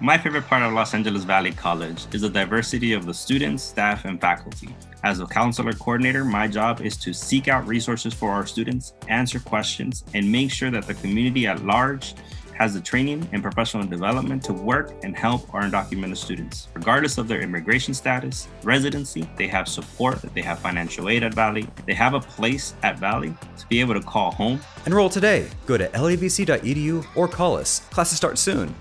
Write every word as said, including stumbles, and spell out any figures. My favorite part of Los Angeles Valley College is the diversity of the students, staff, and faculty. As a counselor coordinator, my job is to seek out resources for our students, answer questions, and make sure that the community at large has the training and professional development to work and help our undocumented students. Regardless of their immigration status, residency, they have support, they have financial aid at Valley, they have a place at Valley to be able to call home. Enroll today. Go to L A V C dot E D U or call us. Classes start soon.